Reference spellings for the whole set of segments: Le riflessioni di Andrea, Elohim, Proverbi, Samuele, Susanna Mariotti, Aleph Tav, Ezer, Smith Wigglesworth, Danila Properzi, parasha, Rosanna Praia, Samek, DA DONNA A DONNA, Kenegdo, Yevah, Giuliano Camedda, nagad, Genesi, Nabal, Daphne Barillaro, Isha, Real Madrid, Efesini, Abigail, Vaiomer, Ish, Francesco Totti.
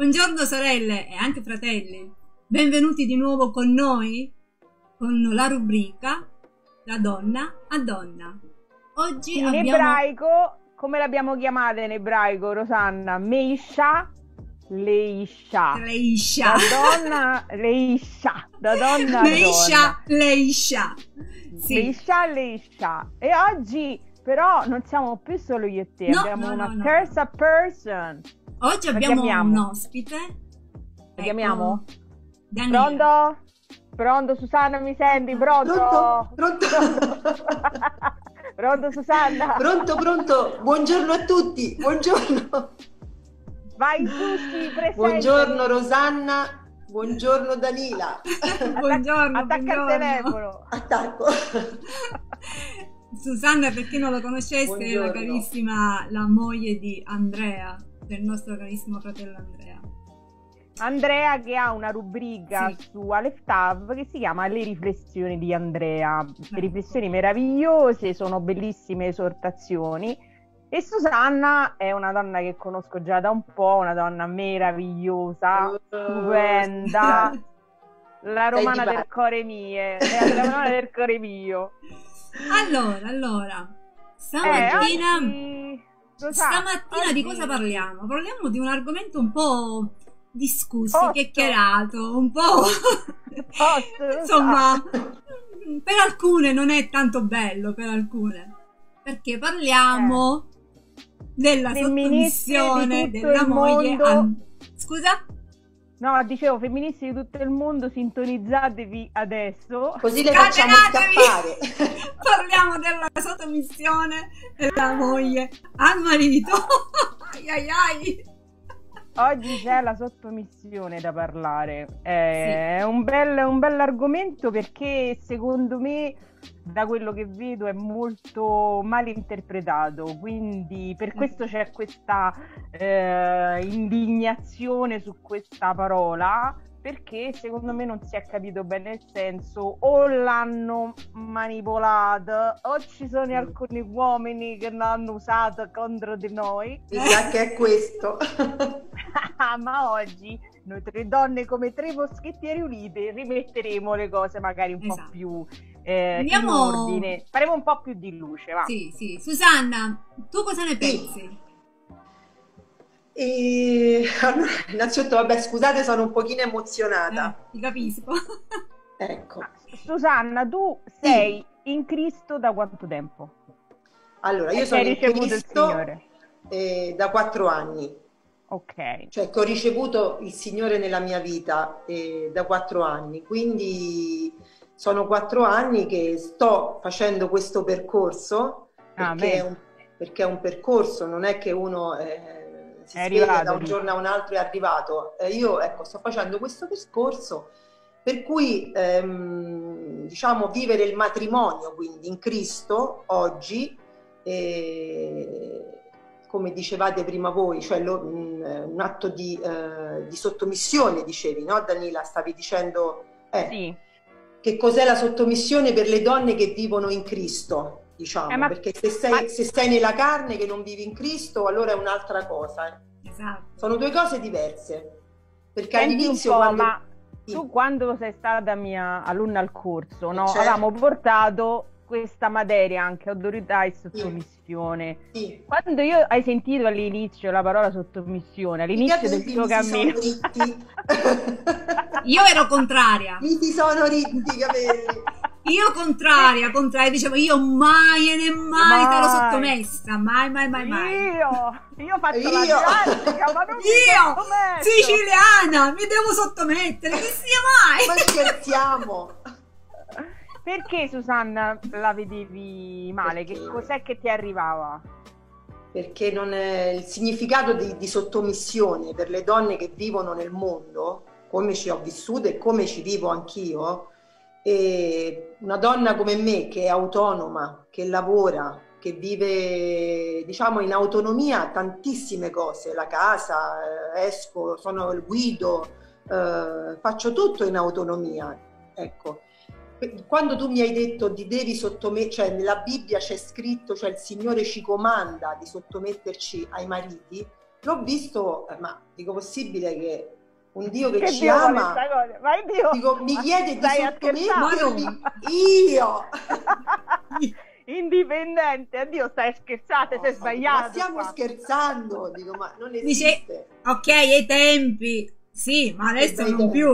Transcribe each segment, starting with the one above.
Buongiorno sorelle e anche fratelli, benvenuti di nuovo con noi con la rubrica Da donna a donna. Oggi in ebraico, come l'abbiamo chiamata in ebraico, Rosanna? Meisha, Leisha. Leisha. Da donna, Leisha. Da donna a donna. Leisha, sì. Leisha, Leisha. E oggi però non siamo più solo io e te, no, abbiamo una terza person. Oggi abbiamo un ospite. La chiamiamo? Danila. Pronto? Pronto Susanna, mi senti? Pronto? Pronto? Pronto Susanna? Pronto, pronto. Buongiorno a tutti, buongiorno. Vai tutti, presenti. Buongiorno Rosanna, buongiorno Danila. Buongiorno. Attacca il telefono. Attacco. Susanna, per chi non lo conoscesse, buongiorno. È la carissima, la moglie di Andrea, del nostro carissimo fratello Andrea. Andrea che ha una rubrica, sì, su Aleph Tav che si chiama Le riflessioni di Andrea. Le riflessioni meravigliose, sono bellissime esortazioni. E Susanna è una donna che conosco già da un po', una donna meravigliosa, stupenda, la romana del cuore mio, la romana del cuore mio. Allora, stamattina, oggi... stamattina di cosa parliamo? Parliamo di un argomento un po' discusso, chiacchierato, un po', insomma, per alcune non è tanto bello, per alcune, perché parliamo della sottomissione della moglie a... Scusa? No, dicevo, femministi di tutto il mondo, sintonizzatevi adesso. Così le facciamo scappare. Parliamo della sottomissione della moglie al marito. Ai ai ai. Oggi c'è la sottomissione da parlare. Sì. È un bel argomento perché secondo me, da quello che vedo, è molto mal interpretato, quindi per questo c'è questa indignazione su questa parola, perché secondo me non si è capito bene il senso, o l'hanno manipolata o ci sono alcuni uomini che l'hanno usata contro di noi. Mi sa che è questo. Ma oggi noi tre donne, come tre moschettieri unite, rimetteremo le cose magari un po' più in ordine, faremo un po' più di luce, va. Sì. Susanna, tu cosa ne pensi? Allora, innanzitutto, vabbè, scusate, sono un pochino emozionata. Ti capisco. Ecco. Susanna, tu sei in Cristo da quanto tempo? Allora, io sono in Cristo da 4 anni. Ok. Cioè, che ho ricevuto il Signore nella mia vita da 4 anni, quindi... Sono 4 anni che sto facendo questo percorso, perché è un percorso, non è che uno si sveglia da un giorno a un altro e è arrivato. Io sto facendo questo percorso per cui diciamo vivere il matrimonio quindi in Cristo oggi, come dicevate prima voi, cioè un atto di sottomissione, dicevi, no Danila? Stavi dicendo... Sì. Che cos'è la sottomissione per le donne che vivono in Cristo, diciamo, perché se sei nella carne che non vivi in Cristo, allora è un'altra cosa. Esatto. Sono due cose diverse, perché all'inizio... Ma tu quando sei stata mia alunna al corso, no? Avevamo portato questa materia anche, autorità e sottomissione. Sì. Quando io hai sentito all'inizio la parola sottomissione, all'inizio del tuo cammino... Io ero contraria. Mi sono ritti i capelli. Io contraria, dicevo io mai te l'ho sottomessa, mai. Io faccio la classica, ma non io, siciliana, mi devo sottomettere, che sia mai. Ma scherziamo. Perché Susanna la vedevi male? Perché? Che cos'è che ti arrivava? Perché non è... il significato di sottomissione per le donne che vivono nel mondo, come ci ho vissuto e come ci vivo anch'io, e una donna come me che è autonoma, che lavora, che vive diciamo in autonomia tantissime cose, la casa, esco, sono il guido, faccio tutto in autonomia, ecco. Quando tu mi hai detto ti devi sottomettere, cioè nella Bibbia c'è scritto, cioè il Signore ci comanda di sottometterci ai mariti, l'ho visto, ma dico, possibile che un Dio che ci ama, dico, mi chiede di sottomettermi, io indipendente, addio, stai scherzate, sei sbagliato, ma stiamo scherzando, dico, ma non esiste. Dice, ok, ai tempi sì, ma adesso non più.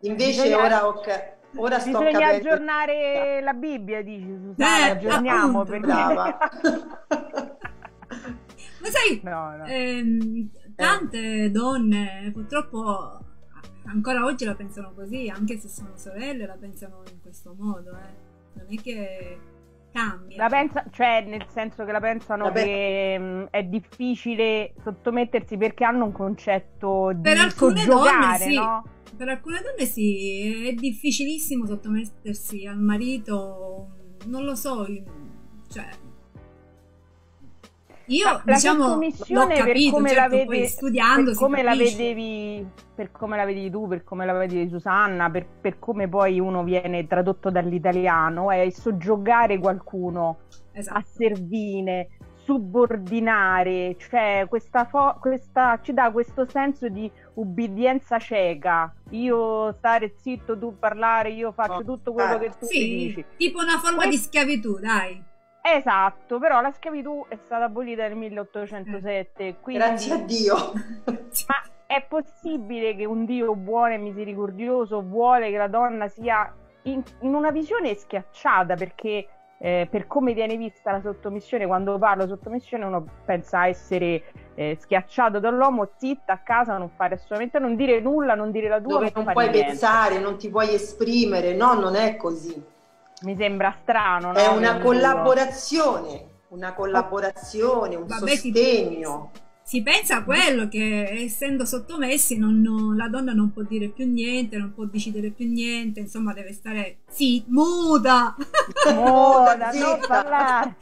Invece bisogna, ora ok, ora sto capendo. Bisogna aggiornare la Bibbia, dici Susanna, aggiorniamo perché... Ma sai, no. Tante donne purtroppo ancora oggi la pensano così, anche se sono sorelle la pensano in questo modo, non è che cambia. La pensa, cioè nel senso che la pensano che è difficile sottomettersi perché hanno un concetto di soggiogare, sì, no? Per alcune donne sì, è difficilissimo sottomettersi al marito, non lo so, cioè io la diciamo l'ho capito, come certo, la poi studiando per come la vedevi tu, per come la vedevi Susanna, per come poi uno viene tradotto dall'italiano, è soggiogare qualcuno, esatto, asservire, subordinare, cioè questa ci dà questo senso di ubbidienza cieca, io stare zitto, tu parlare, io faccio tutto quello che tu mi dici, tipo una forma di schiavitù, dai. Esatto, però la schiavitù è stata abolita nel 1807, quindi... Grazie a Dio! Ma è possibile che un Dio buono e misericordioso vuole che la donna sia in una visione schiacciata, perché per come viene vista la sottomissione, quando parlo sottomissione uno pensa a essere schiacciato dall'uomo, zitta a casa, non fare assolutamente, non dire nulla, non dire la tua, dove non puoi pensare, non ti puoi esprimere, no, non è così. Mi sembra strano, no? È una collaborazione, un sostegno. Si pensa a quello, che essendo sottomessi la donna non può dire più niente, non può decidere più niente, insomma deve stare muta, non parlare.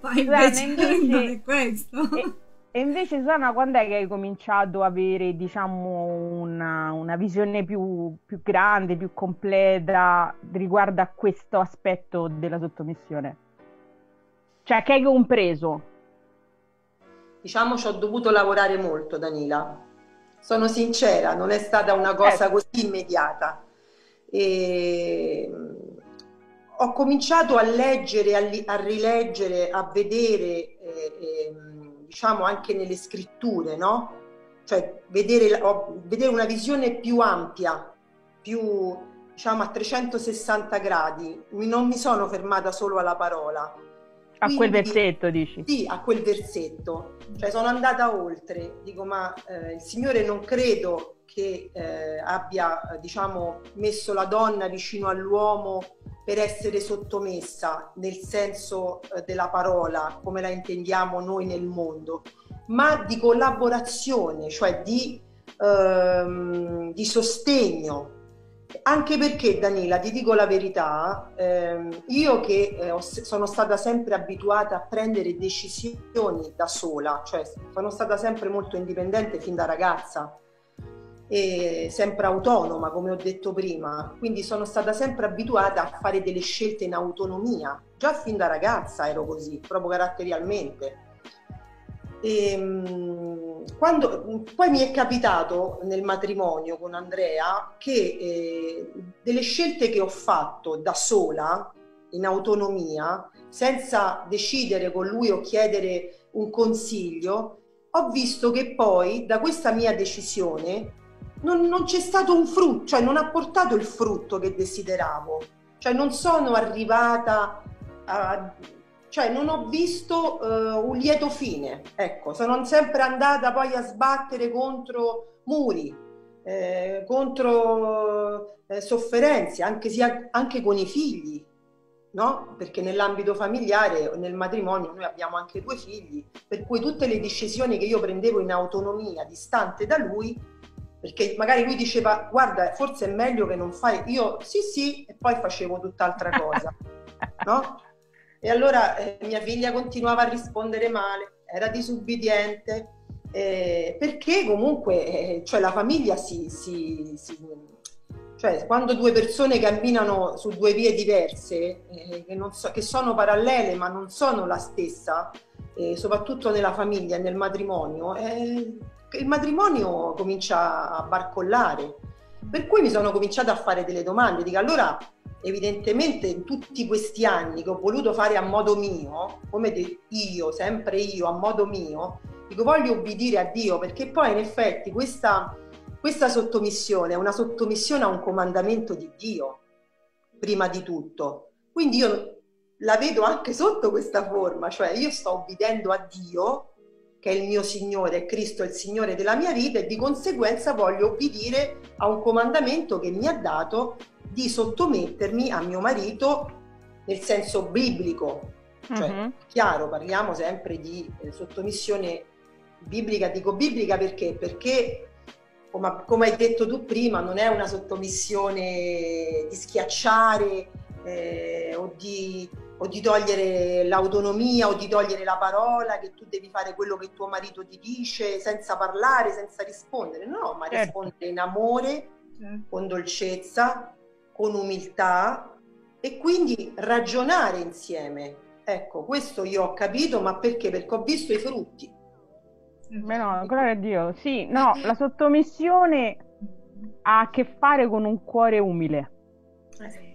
Ma invece non è questo. E invece Susanna, quando è che hai cominciato a avere, diciamo, una visione più grande, più completa riguardo a questo aspetto della sottomissione? Cioè, che hai compreso? Diciamo, ci ho dovuto lavorare molto, Danila. Sono sincera, non è stata una cosa così immediata. Ho cominciato a leggere, a rileggere, a vedere... diciamo anche nelle scritture, no? Cioè vedere una visione più ampia, più, diciamo, a 360 gradi, non mi sono fermata solo alla parola. Quindi, a quel versetto, dici? Sì, a quel versetto, cioè sono andata oltre, dico, ma il Signore non credo che abbia, diciamo, messo la donna vicino all'uomo per essere sottomessa nel senso della parola come la intendiamo noi nel mondo, ma di collaborazione, cioè di sostegno. Anche perché, Danila, ti dico la verità, io che sono stata sempre abituata a prendere decisioni da sola, cioè sono stata sempre molto indipendente fin da ragazza, e sempre autonoma, come ho detto prima, quindi sono stata sempre abituata a fare delle scelte in autonomia, già fin da ragazza ero così, proprio caratterialmente. Quando poi mi è capitato nel matrimonio con Andrea che delle scelte che ho fatto da sola, in autonomia, senza decidere con lui o chiedere un consiglio, ho visto che poi da questa mia decisione non c'è stato un frutto, cioè non ha portato il frutto che desideravo, cioè non sono arrivata a, cioè non ho visto un lieto fine, ecco, sono sempre andata poi a sbattere contro muri, contro sofferenze, anche con i figli, no? Perché nell'ambito familiare, nel matrimonio, noi abbiamo anche 2 figli, per cui tutte le decisioni che io prendevo in autonomia, distante da lui, perché magari lui diceva, guarda, forse è meglio che non fai, io sì, e poi facevo tutt'altra cosa, no? E allora mia figlia continuava a rispondere male, era disubbidiente, perché comunque cioè la famiglia Cioè, quando due persone camminano su due vie diverse, che sono parallele ma non sono la stessa, soprattutto nella famiglia, nel matrimonio, il matrimonio comincia a barcollare. Per cui mi sono cominciata a fare delle domande. Dico, allora, evidentemente in tutti questi anni che ho voluto fare a modo mio, come io, sempre io, a modo mio, dico, voglio obbedire a Dio, perché poi in effetti questa sottomissione è una sottomissione a un comandamento di Dio, prima di tutto. Quindi io la vedo anche sotto questa forma, cioè io sto obbedendo a Dio, che è il mio Signore, Cristo è il Signore della mia vita, e di conseguenza voglio obbedire a un comandamento che mi ha dato di sottomettermi a mio marito nel senso biblico. Cioè, chiaro, parliamo sempre di sottomissione biblica. Dico biblica perché? Perché, come hai detto tu prima, non è una sottomissione di schiacciare o di togliere l'autonomia o di togliere la parola, che tu devi fare quello che tuo marito ti dice senza parlare, senza rispondere. No, ma rispondere in amore, con dolcezza, con umiltà, e quindi ragionare insieme. Ecco, questo io ho capito, ma perché? Perché ho visto i frutti. Beh, no, gloria a Dio. Sì, no, la sottomissione ha a che fare con un cuore umile.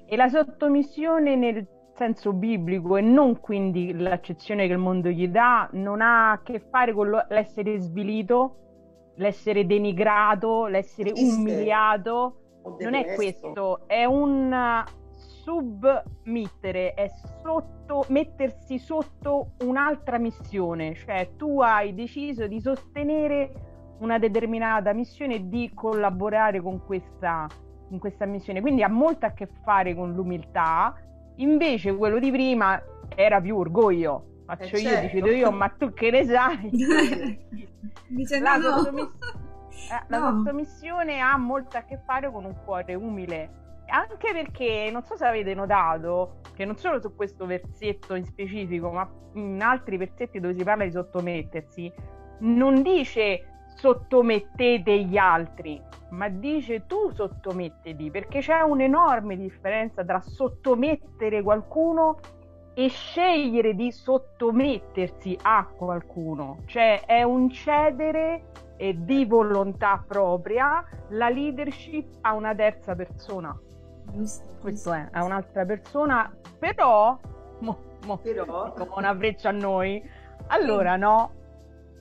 E la sottomissione nel senso biblico, e non quindi l'accezione che il mondo gli dà, non ha a che fare con l'essere svilito, l'essere denigrato, l'essere umiliato. Non è questo, è un submettere, è mettersi sotto un'altra missione. Cioè, tu hai deciso di sostenere una determinata missione e di collaborare con questa missione, quindi ha molto a che fare con l'umiltà. Invece quello di prima era più orgoglio, faccio io, decido io, ma tu che ne sai? Dice la sottomissione ha molto a che fare con un cuore umile, anche perché, non so se avete notato, che non solo su questo versetto in specifico, ma in altri versetti dove si parla di sottomettersi, non dice sottomettete gli altri, ma dice tu sottomettiti, perché c'è un'enorme differenza tra sottomettere qualcuno e scegliere di sottomettersi a qualcuno. Cioè, è un cedere di volontà propria la leadership a una terza persona. Questo è a un'altra persona, però come una freccia a noi. Allora, no,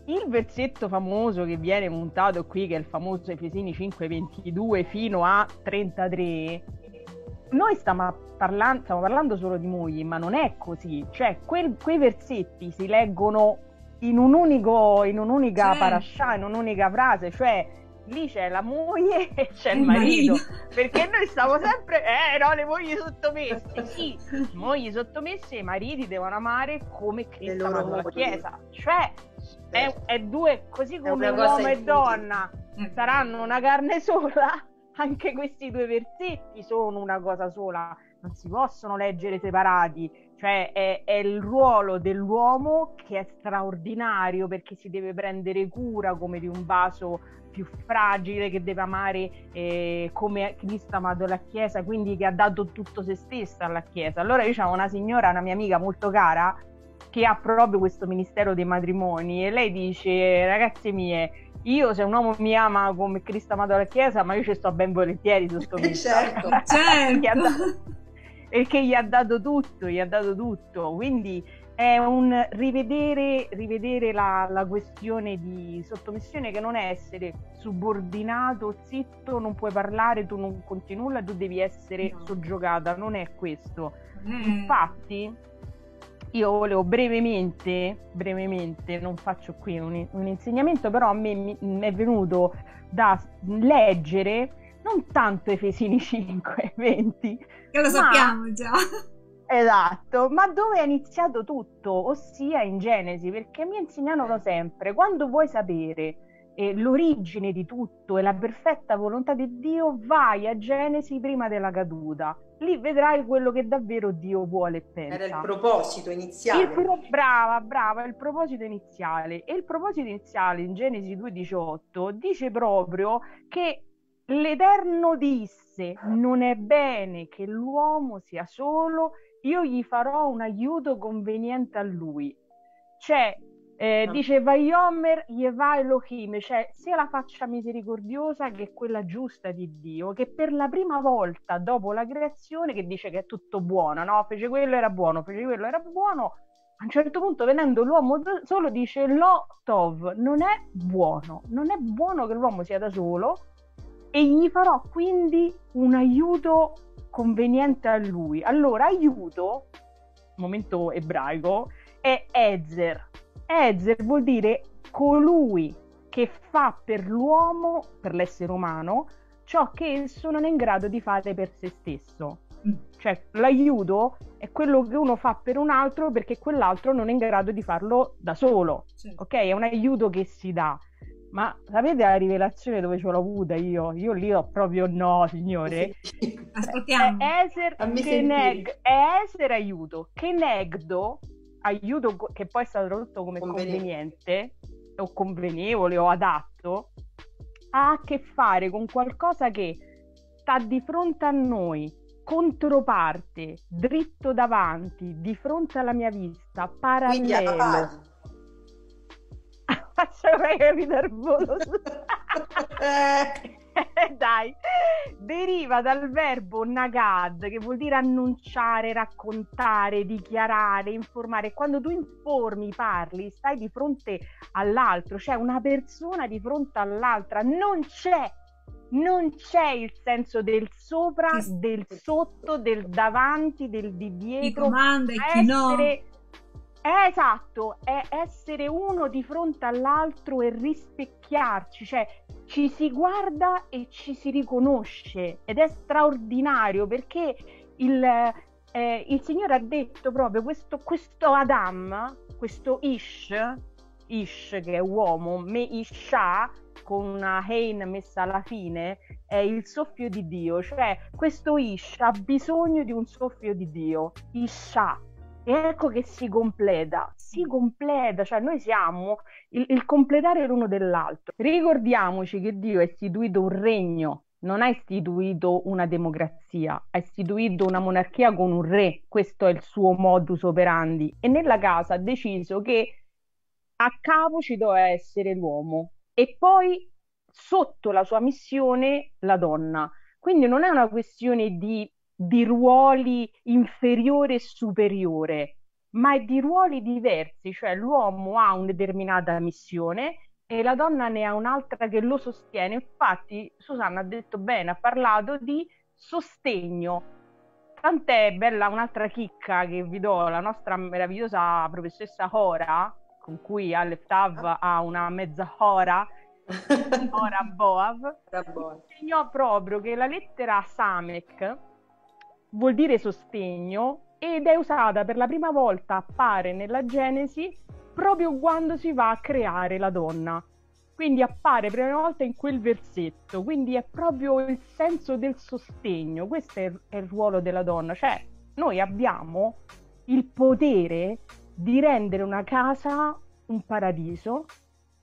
il versetto famoso che viene montato qui, che è il famoso Efesini 5:22 fino a 33, noi stiamo parlando solo di mogli, ma non è così. Cioè, quei versetti si leggono in un'unica parasha, in un'unica frase. Cioè, lì c'è la moglie e c'è il marito, perché noi stiamo sempre le mogli sottomesse. Sì, mogli sottomesse, i mariti devono amare come Cristo ama la Chiesa. Cioè, è due, così come uomo e donna saranno una carne sola, anche questi due versetti sono una cosa sola, non si possono leggere separati. Cioè, è il ruolo dell'uomo che è straordinario, perché si deve prendere cura come di un vaso più fragile, che deve amare come Cristo ha amato la Chiesa, quindi che ha dato tutto se stessa alla Chiesa. Allora, io c'ho una signora, una mia amica molto cara, che ha proprio questo ministero dei matrimoni, e lei dice: ragazze mie, io, se un uomo mi ama come Cristo ha amato la Chiesa, ma io ci sto ben volentieri sotto Cristo. Certo. Perché gli ha dato tutto, quindi è un rivedere la questione di sottomissione, che non è essere subordinato, zitto, non puoi parlare, tu non conti nulla, tu devi essere soggiogata, non è questo. Infatti io volevo brevemente, non faccio qui un insegnamento, però a me è venuto da leggere non tanto Efesini 5:20, che lo sappiamo già, esatto, ma dove è iniziato tutto, ossia in Genesi, perché mi insegnano sempre, quando vuoi sapere l'origine di tutto e la perfetta volontà di Dio, vai a Genesi prima della caduta. Lì vedrai quello che davvero Dio vuole e pensa. Era il proposito iniziale. Brava, il proposito iniziale. E il proposito iniziale in Genesi 2:18 dice proprio che L'Eterno disse: non è bene che l'uomo sia solo, io gli farò un aiuto conveniente a lui. Cioè, dice Vaiomer Yevah Elohim, cioè sia la faccia misericordiosa che quella giusta di Dio, che per la prima volta dopo la creazione, che dice che è tutto buono, no? Fece quello, era buono, fece quello, era buono. A un certo punto, vedendo l'uomo solo, dice Lo Tov, non è buono, non è buono che l'uomo sia da solo, e gli farò quindi un aiuto conveniente a lui. Allora, aiuto, momento ebraico, è Ezer. Ezer vuol dire colui che fa per l'uomo, per l'essere umano, ciò che esso non è in grado di fare per se stesso. Cioè, l'aiuto è quello che uno fa per un altro perché quell'altro non è in grado di farlo da solo, sì. Ok? È un aiuto che si dà. Ma sapete la rivelazione dove ce l'ho avuta io? Io lì ho proprio no, signore. Sì. Ascoltiamo. Ezer, Ezer aiuto. Kenegdo, aiuto che poi è stato tradotto come conveniente o convenevole o adatto, ha a che fare con qualcosa che sta di fronte a noi, controparte, dritto davanti, di fronte alla mia vista, parallelo. Facciamo capire il volo. Dai, deriva dal verbo nagad, che vuol dire annunciare, raccontare, dichiarare, informare. Quando tu informi, parli, stai di fronte all'altro, cioè una persona di fronte all'altra. Non c'è il senso del sopra, del sotto, del davanti, del di dietro. Chi comanda e chi no. Esatto, è essere uno di fronte all'altro e rispecchiarci, cioè ci si guarda e ci si riconosce, ed è straordinario perché il Signore ha detto proprio questo Adam, questo Ish che è uomo, me Isha, con una hein messa alla fine, è il soffio di Dio, cioè questo Ish ha bisogno di un soffio di Dio, Isha, e ecco che si completa, cioè noi siamo il completare l'uno dell'altro. Ricordiamoci che Dio ha istituito un regno, non ha istituito una democrazia, ha istituito una monarchia con un re, questo è il suo modus operandi, e nella casa ha deciso che a capo ci doveva essere l'uomo, e poi sotto la sua missione la donna. Quindi non è una questione di ruoli inferiore e superiore, ma è di ruoli diversi, cioè l'uomo ha una determinata missione e la donna ne ha un'altra che lo sostiene. Infatti Susanna ha detto bene, ha parlato di sostegno. Tant'è bella un'altra chicca che vi do, la nostra meravigliosa professoressa Hora, con cui Aleph Tav ha una mezza ora Boav, insegnò proprio che la lettera Samek vuol dire sostegno, ed è usata per la prima volta, appare nella Genesi, proprio quando si va a creare la donna. Quindi appare per la prima volta in quel versetto, quindi è proprio il senso del sostegno, questo è il ruolo della donna, cioè noi abbiamo il potere di rendere una casa un paradiso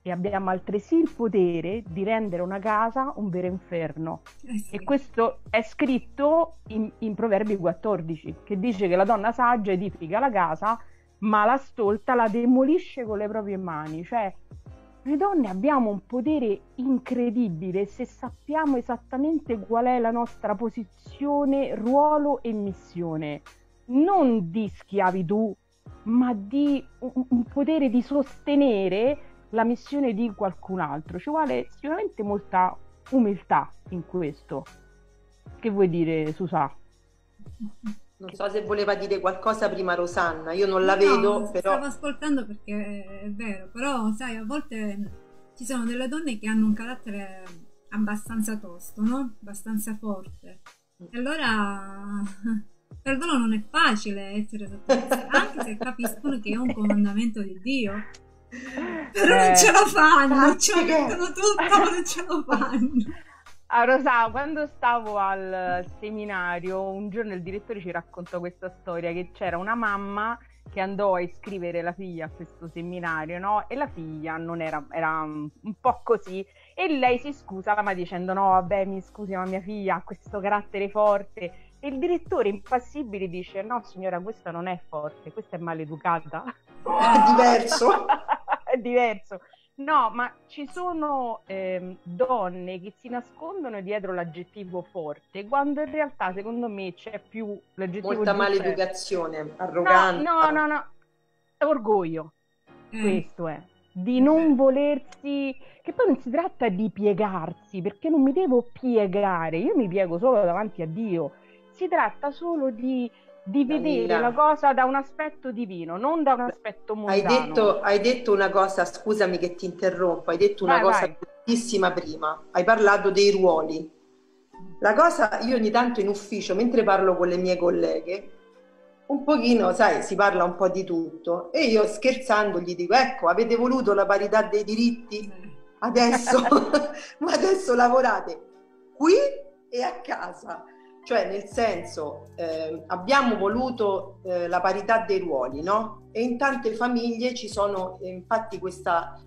e abbiamo altresì il potere di rendere una casa un vero inferno, sì. E questo è scritto in Proverbi 14, che dice che la donna saggia edifica la casa ma la stolta la demolisce con le proprie mani. Cioè noi donne abbiamo un potere incredibile se sappiamo esattamente qual è la nostra posizione, ruolo e missione, non di schiavitù ma di un potere di sostenere la missione di qualcun altro. Ci vuole sicuramente molta umiltà in questo. Che vuoi dire, Susa? Non so se voleva dire qualcosa prima Rosanna, io non la vedo, però... Stavo ascoltando perché è vero, però sai, a volte ci sono delle donne che hanno un carattere abbastanza tosto, no? Abbastanza forte. E allora... Per loro non è facile essere sottomessi, anche se capiscono che è un comandamento di Dio, però non ce la fanno, ci mettono tutto ma non ce la fanno. A Rosa, quando stavo al seminario, un giorno il direttore ci raccontò questa storia, che c'era una mamma che andò a iscrivere la figlia a questo seminario, no? E la figlia non era un po' così, e lei si scusa, ma dicendo: no, vabbè, mi scusi, ma mia figlia ha questo carattere forte. E il direttore impassibile dice: no signora, questa non è forte, questa è maleducata. È diverso. È diverso. No, ma ci sono donne che si nascondono dietro l'aggettivo forte, quando in realtà secondo me c'è più l'aggettivo molta maleducazione, arroganza. No, orgoglio. Questo è. Di non volersi, che poi non si tratta di piegarsi, perché non mi devo piegare, io mi piego solo davanti a Dio. Si tratta solo di vedere la cosa da un aspetto divino, non da un aspetto mondano. Hai detto una cosa, scusami che ti interrompo, hai detto una cosa bellissima prima, hai parlato dei ruoli. La cosa, io ogni tanto in ufficio, mentre parlo con le mie colleghe, un pochino, sai, si parla un po' di tutto, e io scherzando gli dico: ecco, avete voluto la parità dei diritti? Adesso, ma adesso lavorate qui e a casa. Cioè, nel senso, abbiamo voluto la parità dei ruoli, no? E in tante famiglie ci sono, infatti,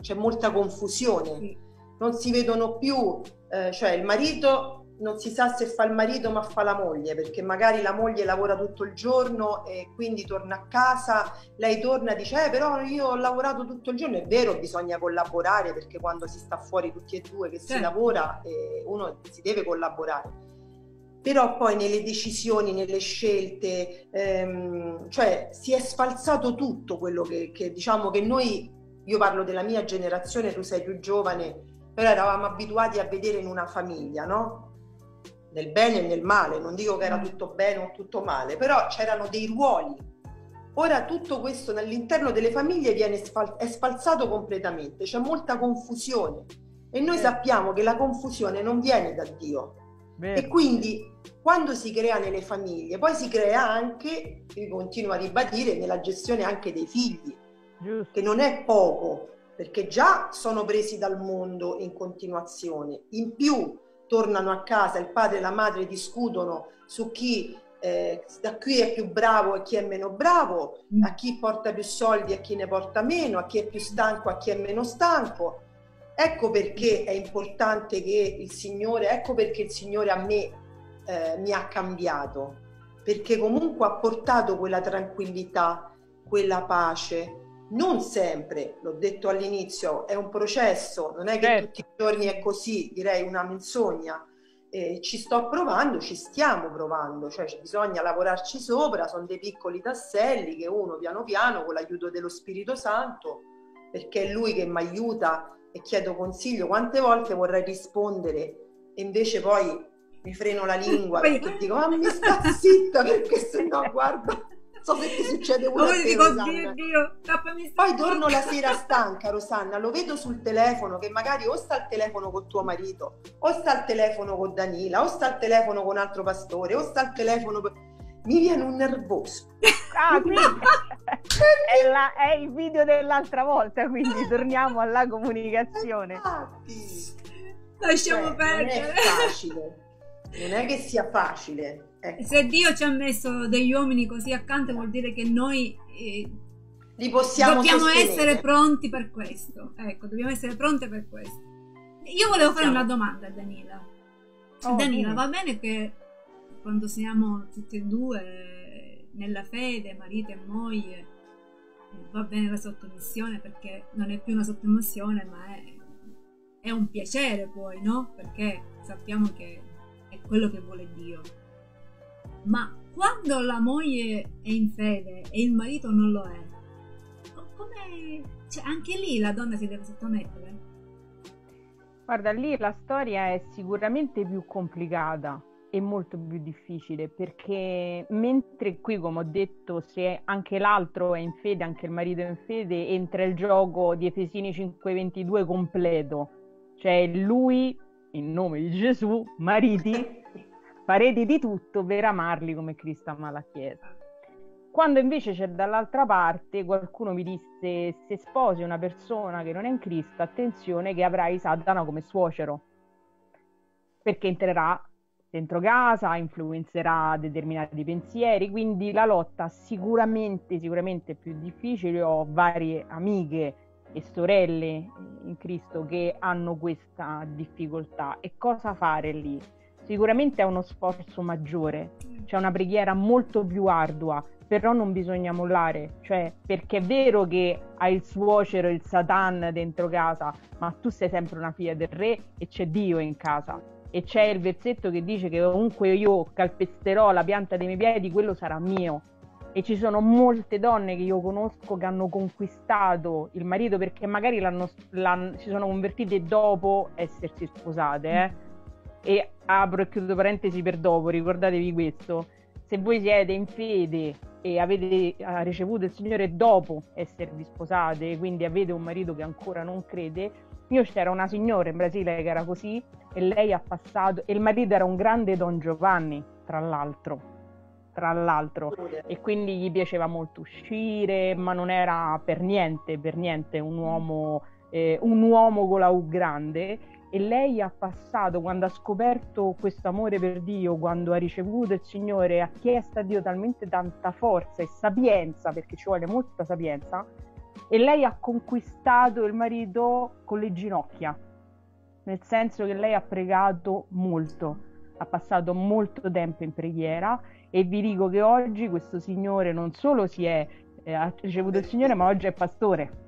c'è molta confusione. Non si vedono più, cioè il marito non si sa se fa il marito ma fa la moglie, perché magari la moglie lavora tutto il giorno e quindi torna a casa, lei torna e dice: però io ho lavorato tutto il giorno. È vero, bisogna collaborare, perché quando si sta fuori tutti e due che si lavora, uno si deve collaborare. Però poi nelle decisioni, nelle scelte, cioè si è sfalsato tutto quello che diciamo che noi, io parlo della mia generazione, tu sei più giovane, però eravamo abituati a vedere in una famiglia, no? Nel bene e nel male, non dico che era tutto bene o tutto male, però c'erano dei ruoli. Ora tutto questo all'interno delle famiglie è sfalsato completamente, c'è molta confusione e noi sappiamo che la confusione non viene da Dio. Bene. E quindi quando si crea nelle famiglie, poi si crea anche, io continuo a ribadire, nella gestione anche dei figli, che non è poco, perché già sono presi dal mondo in continuazione, in più tornano a casa, il padre e la madre discutono su chi da qui è più bravo e chi è meno bravo, a chi porta più soldi e a chi ne porta meno, a chi è più stanco e a chi è meno stanco. Ecco perché è importante che il Signore, ecco perché il Signore a me mi ha cambiato, perché comunque ha portato quella tranquillità, quella pace. Non sempre, l'ho detto all'inizio, è un processo, non è che tutti i giorni è così, direi una menzogna. Ci sto provando, ci stiamo provando, cioè bisogna lavorarci sopra, sono dei piccoli tasselli che uno piano piano, con l'aiuto dello Spirito Santo, perché è Lui che mi aiuta, e chiedo consiglio. Quante volte vorrei rispondere e invece poi mi freno la lingua perché dico: ma mi sta zitta, perché sennò guarda, non so se ti succede una sera, poi torno la sera stanca, Rosanna, lo vedo sul telefono che magari o sta al telefono con tuo marito, o sta al telefono con Danila, o sta al telefono con un altro pastore, o sta al telefono, mi viene un nervoso. Ah, quindi è il video dell'altra volta, quindi torniamo alla comunicazione. Lasciamo perdere. Non è facile, non è che sia facile. Ecco. Se Dio ci ha messo degli uomini così accanto, vuol dire che noi li possiamo essere pronti per questo. Ecco, dobbiamo essere pronti per questo. Io volevo fare una domanda a Danila. Danila, va bene che quando siamo tutti e due nella fede, marito e moglie, va bene la sottomissione, perché non è più una sottomissione ma è un piacere poi, no? Perché sappiamo che è quello che vuole Dio. Ma quando la moglie è in fede e il marito non lo è, cioè, anche lì la donna si deve sottomettere? Guarda, lì la storia è sicuramente più complicata, è molto più difficile, perché mentre qui, come ho detto, se anche l'altro è in fede, anche il marito è in fede, entra il gioco di Efesini 5:22 completo, cioè lui, in nome di Gesù: mariti, farete di tutto per amarli come Cristo ama la Chiesa. Quando invece c'è dall'altra parte, qualcuno mi disse: se sposi una persona che non è in Cristo, attenzione che avrai Satana come suocero, perché entrerà dentro casa, influenzerà determinati pensieri, quindi la lotta sicuramente è più difficile. Ho varie amiche e sorelle in Cristo che hanno questa difficoltà, e cosa fare lì? Sicuramente è uno sforzo maggiore, c'è una preghiera molto più ardua, però non bisogna mollare, cioè, perché è vero che hai il suocero, il Satan dentro casa, ma tu sei sempre una figlia del Re e c'è Dio in casa, e c'è il versetto che dice che ovunque io calpesterò la pianta dei miei piedi, quello sarà mio. E ci sono molte donne che io conosco che hanno conquistato il marito perché magari si sono convertite dopo essersi sposate, E apro e chiudo parentesi per dopo, ricordatevi questo: se voi siete in fede e avete ricevuto il Signore dopo esservi sposate, quindi avete un marito che ancora non crede. Io c'era una signora in Brasile che era così, e lei ha passato, e il marito era un grande Don Giovanni, tra l'altro, e quindi gli piaceva molto uscire, ma non era per niente un uomo con la U grande. E lei ha passato, quando ha scoperto questo amore per Dio, quando ha ricevuto il Signore, ha chiesto a Dio talmente tanta forza e sapienza, perché ci vuole molta sapienza, e lei ha conquistato il marito con le ginocchia, nel senso che lei ha pregato molto, ha passato molto tempo in preghiera, e vi dico che oggi questo signore non solo ha ricevuto il Signore, ma oggi è pastore.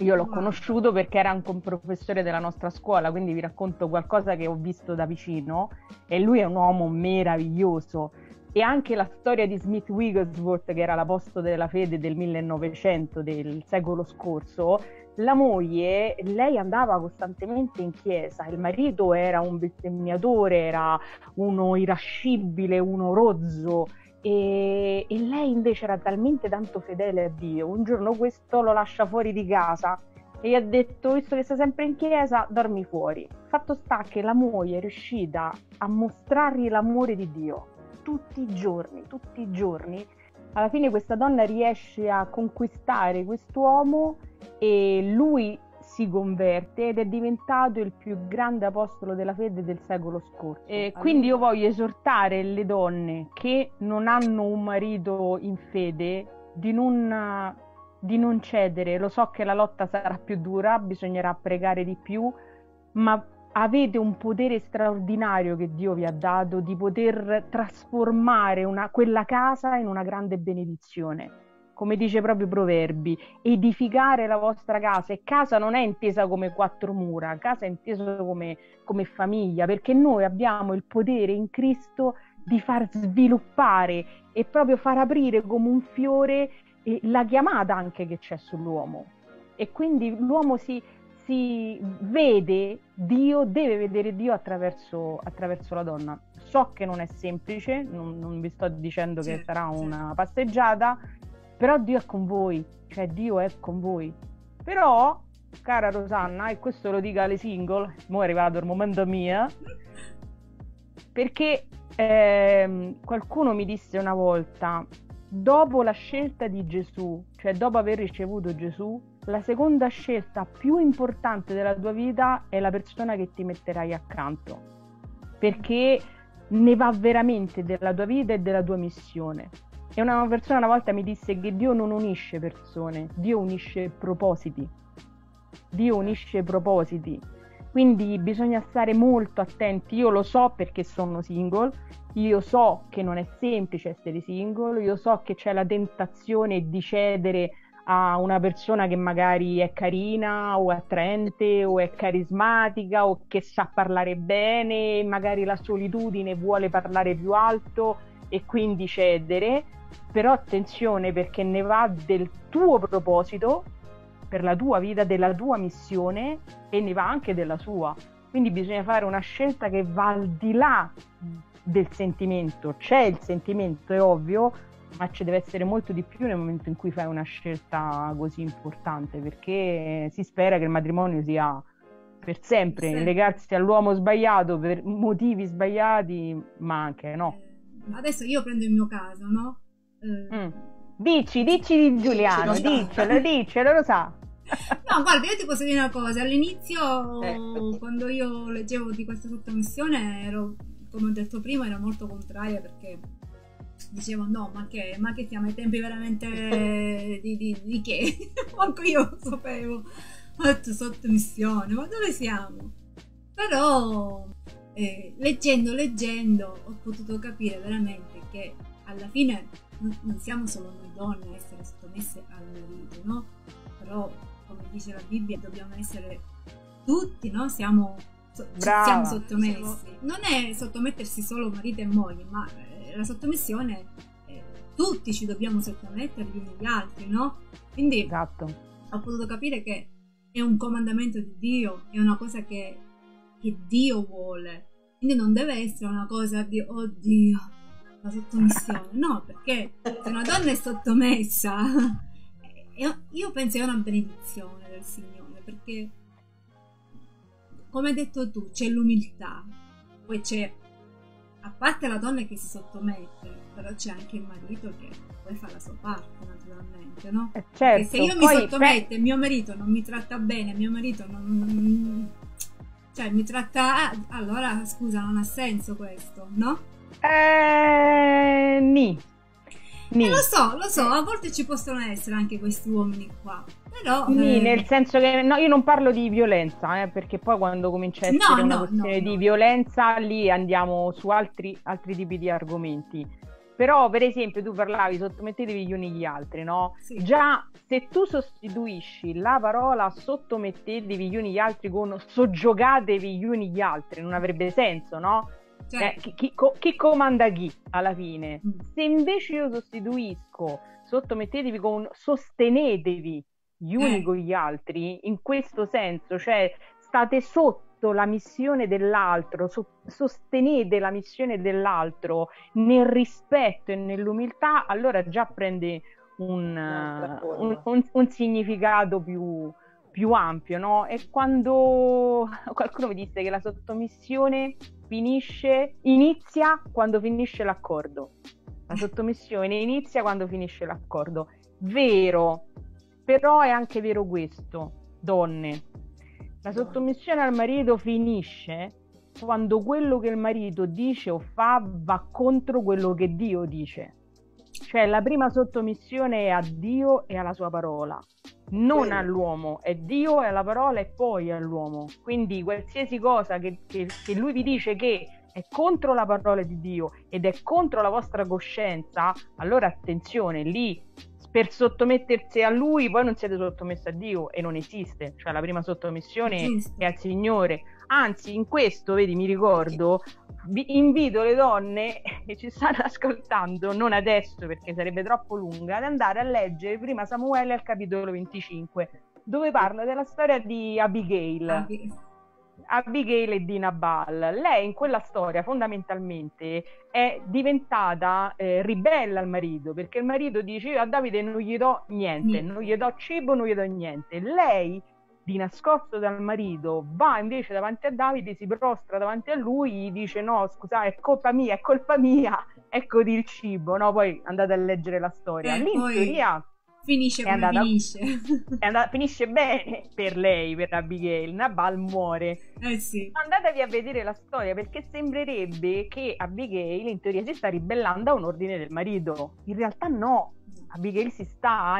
Io l'ho conosciuto perché era anche un professore della nostra scuola, quindi vi racconto qualcosa che ho visto da vicino, e lui è un uomo meraviglioso. E anche la storia di Smith Wigglesworth, che era l'apostolo della fede del 1900, del secolo scorso, la moglie, lei andava costantemente in chiesa, il marito era un bestemmiatore, era uno irascibile, uno rozzo, e lei invece era talmente tanto fedele a Dio. Un giorno questo lo lascia fuori di casa e gli ha detto: visto che sei sempre in chiesa, dormi fuori. Fatto sta che la moglie è riuscita a mostrargli l'amore di Dio tutti i giorni. Alla fine questa donna riesce a conquistare quest'uomo, e lui si converte ed è diventato il più grande apostolo della fede del secolo scorso. Quindi io voglio esortare le donne che non hanno un marito in fede di non cedere. Lo so che la lotta sarà più dura, bisognerà pregare di più, ma avete un potere straordinario che Dio vi ha dato di poter trasformare quella casa in una grande benedizione. Come dice proprio Proverbi, edificare la vostra casa, e casa non è intesa come quattro mura, casa è intesa come famiglia, perché noi abbiamo il potere in Cristo di far sviluppare e proprio far aprire come un fiore la chiamata anche che c'è sull'uomo. E quindi l'uomo si vede Dio, deve vedere Dio attraverso la donna. So che non è semplice, non vi sto dicendo che sarà una passeggiata, però Dio è con voi, cioè Dio è con voi. Però, cara Rosanna, e questo lo dico alle single, mo' è arrivato il momento mio, perché qualcuno mi disse una volta, dopo la scelta di Gesù, cioè dopo aver ricevuto Gesù, la seconda scelta più importante della tua vita è la persona che ti metterai accanto, perché ne va veramente della tua vita e della tua missione. E una persona una volta mi disse che Dio non unisce persone, Dio unisce propositi. Quindi bisogna stare molto attenti. Io lo so perché sono single, io so che non è semplice essere single, io so che c'è la tentazione di cedere a una persona che magari è carina o attraente o è carismatica o che sa parlare bene, magari la solitudine vuole parlare più alto e quindi cedere. Però attenzione, perché ne va del tuo proposito per la tua vita, della tua missione, e ne va anche della sua. Quindi bisogna fare una scelta che va al di là del sentimento. C'è il sentimento, è ovvio, ma ci deve essere molto di più nel momento in cui fai una scelta così importante, perché si spera che il matrimonio sia per sempre. Sì. Legarsi all'uomo sbagliato per motivi sbagliati, ma anche no. Adesso io prendo il mio caso, no? Dici di Giuliano, dicelo, lo sa. No, guarda, io ti posso dire una cosa. All'inizio, quando io leggevo di questa sottomissione, ero come ho detto prima, era molto contraria, perché dicevo no, ma che siamo ai tempi veramente di che? Manco io lo sapevo, ho detto sottomissione, ma dove siamo? Però leggendo ho potuto capire veramente che alla fine non siamo solo noi donne a essere sottomesse al marito, no? Però come dice la Bibbia dobbiamo essere tutti, no? Siamo sottomessi. Non è sottomettersi solo marito e moglie, ma la sottomissione tutti ci dobbiamo sottomettere gli uni agli altri, no? Quindi esatto. Ho potuto capire che è un comandamento di Dio, è una cosa che Dio vuole, quindi non deve essere una cosa di oddio la sottomissione, no, perché se una donna è sottomessa io penso è una benedizione del Signore, perché come hai detto tu c'è l'umiltà, poi c'è, a parte la donna che si sottomette, però c'è anche il marito che poi fa la sua parte naturalmente, no? Certo, e se io mi sottometto e mio marito non mi tratta bene, mio marito non cioè mi tratta, allora scusa, non ha senso questo, no? Lo so, a volte ci possono essere anche questi uomini qua, però nel senso che no, io non parlo di violenza, perché poi quando comincia a essere una questione di violenza lì andiamo su altri tipi di argomenti. Però per esempio tu parlavi sottomettetevi gli uni agli altri, no? Sì. Già se tu sostituisci la parola sottomettetevi gli uni agli altri con soggiogatevi gli uni agli altri non avrebbe senso, no? Certo. Chi comanda chi alla fine? Se invece io sostituisco sottomettetevi con sostenetevi gli uni con gli altri, in questo senso, cioè state sotto la missione dell'altro, sostenete la missione dell'altro nel rispetto e nell'umiltà, allora già prende un significato più ampio, no? E quando qualcuno mi disse che la sottomissione inizia quando finisce l'accordo, la sottomissione inizia quando finisce l'accordo, vero, però è anche vero questo, donne. La sottomissione al marito finisce quando quello che il marito dice o fa va contro quello che Dio dice. Cioè la prima sottomissione è a Dio e alla sua parola, non all'uomo, è Dio e alla parola e poi all'uomo. Quindi qualsiasi cosa che lui vi dice che è contro la parola di Dio ed è contro la vostra coscienza, allora attenzione, lì per sottomettersi a lui poi non siete sottomessi a Dio e non esiste, cioè la prima sottomissione è al Signore. Anzi, in questo, vedi, mi ricordo, vi invito le donne che ci stanno ascoltando, non adesso perché sarebbe troppo lunga, ad andare a leggere prima Samuele al capitolo 25, dove parla della storia di Abigail e di Nabal. Lei in quella storia fondamentalmente è diventata ribelle al marito, perché il marito dice io a Davide non gli do niente, non gli do cibo, non gli do niente. Lei di nascosto dal marito va invece davanti a Davide, si prostra davanti a lui, gli dice no scusa è colpa mia, eccoti il cibo, no? Poi andate a leggere la storia, lì in teoria finisce bene per lei, per Abigail. Nabal muore. Sì. Andatevi a vedere la storia, perché sembrerebbe che Abigail in teoria si sta ribellando a un ordine del marito. In realtà no, Abigail sta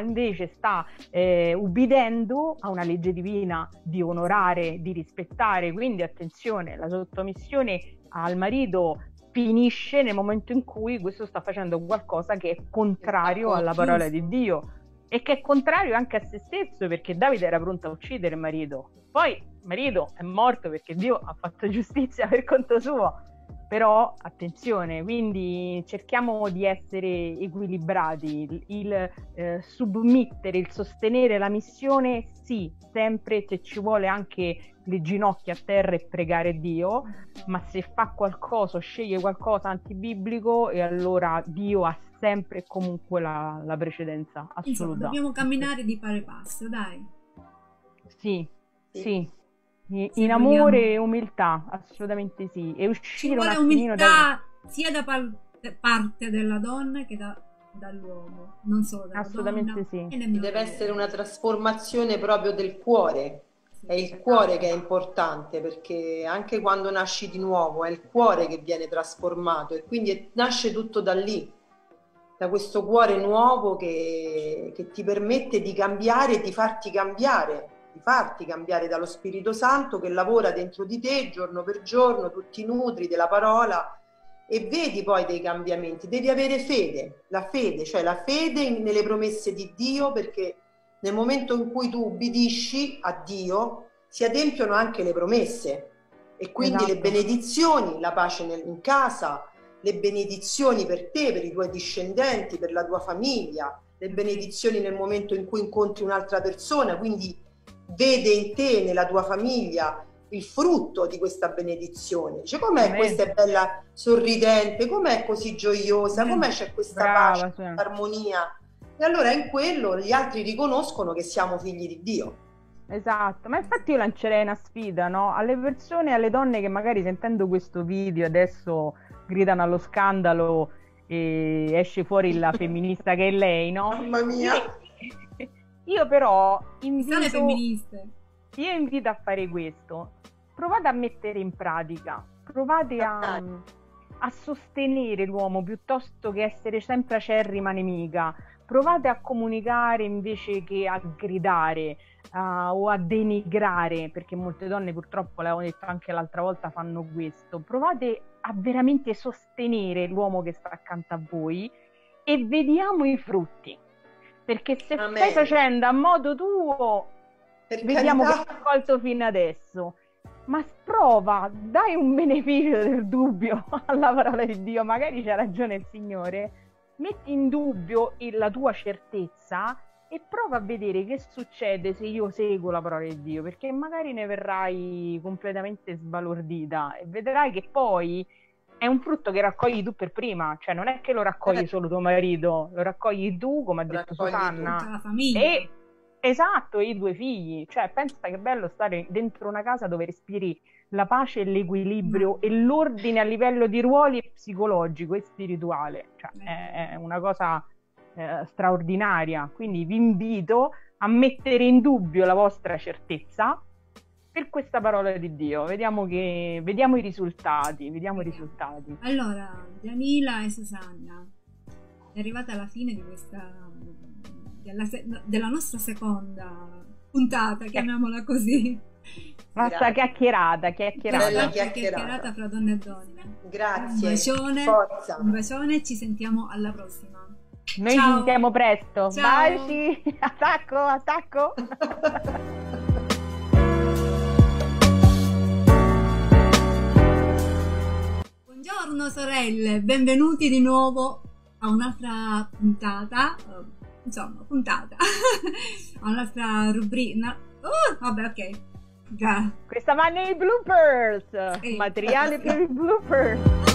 ubbidendo a una legge divina di onorare, di rispettare. Quindi attenzione, la sottomissione al marito finisce nel momento in cui questo sta facendo qualcosa che è contrario alla parola di Dio e che è contrario anche a se stesso, perché Davide era pronto a uccidere il marito, poi il marito è morto perché Dio ha fatto giustizia per conto suo. Però attenzione, quindi cerchiamo di essere equilibrati, il submettere, il sostenere la missione sì, sempre, se ci vuole anche le ginocchia a terra e pregare Dio, ma se fa qualcosa, sceglie qualcosa antibiblico, e allora Dio ha sempre e comunque la precedenza assoluta. Insomma, dobbiamo camminare di pari passo, dai. Sì. In amore e umiltà, assolutamente sì. E uscire ci vuole umiltà sia da parte della donna che dall'uomo, non solo dalla donna. Assolutamente sì. Deve essere una trasformazione proprio del cuore. È il cuore che è importante, perché anche quando nasci di nuovo è il cuore che viene trasformato, e quindi nasce tutto da lì, da questo cuore nuovo che ti permette di cambiare e di farti cambiare dallo Spirito Santo che lavora dentro di te giorno per giorno, tu ti nutri della parola e vedi poi dei cambiamenti. Devi avere fede, la fede, cioè la fede nelle promesse di Dio, perché nel momento in cui tu ubbidisci a Dio si adempiono anche le promesse, e quindi esatto, le benedizioni, la pace in casa, le benedizioni per te, per i tuoi discendenti, per la tua famiglia, le benedizioni nel momento in cui incontri un'altra persona, quindi vede in te, nella tua famiglia, il frutto di questa benedizione. Dice: com'è questa è bella sorridente, com'è così gioiosa, com'è c'è questa brava, pace, questa armonia. E allora in quello gli altri riconoscono che siamo figli di Dio. Esatto, ma infatti io lancerei una sfida, no? Alle persone, alle donne che magari sentendo questo video adesso gridano allo scandalo e esce fuori la femminista che è lei, no? Mamma mia! Io però invito a fare questo. Provate a mettere in pratica, provate a sostenere l'uomo piuttosto che essere sempre acerrima nemica. Provate a comunicare invece che a gridare o a denigrare, perché molte donne, purtroppo, l'avevo detto anche l'altra volta, fanno questo. Provate a veramente sostenere l'uomo che sta accanto a voi e vediamo i frutti, perché se stai facendo a modo tuo, vediamo che ti ha colto fino adesso. Ma prova, dai un beneficio del dubbio alla parola di Dio, magari c'ha ragione il Signore. Metti in dubbio la tua certezza e prova a vedere che succede se io seguo la parola di Dio, perché magari ne verrai completamente sbalordita e vedrai che poi è un frutto che raccogli tu per prima, cioè non è che lo raccogli solo tuo marito, lo raccogli tu, come ha detto Susanna, tutta la famiglia. Esatto, i due figli. Cioè pensa che è bello stare dentro una casa dove respiri la pace e l'equilibrio e l'ordine a livello di ruoli psicologico e spirituale, cioè è una cosa straordinaria. Quindi vi invito a mettere in dubbio la vostra certezza per questa parola di Dio. Vediamo i risultati, Allora, Danila e Susanna, è arrivata alla fine di della nostra seconda puntata, chiamiamola così. Basta chiacchierata fra donne e donne. Grazie, un bacione, ci sentiamo alla prossima. Noi ci sentiamo presto. Ciao. Baci, attacco. Buongiorno sorelle, benvenuti di nuovo a un'altra puntata. Un'altra rubrica. Questa va nei bloopers, materiale per i bloopers.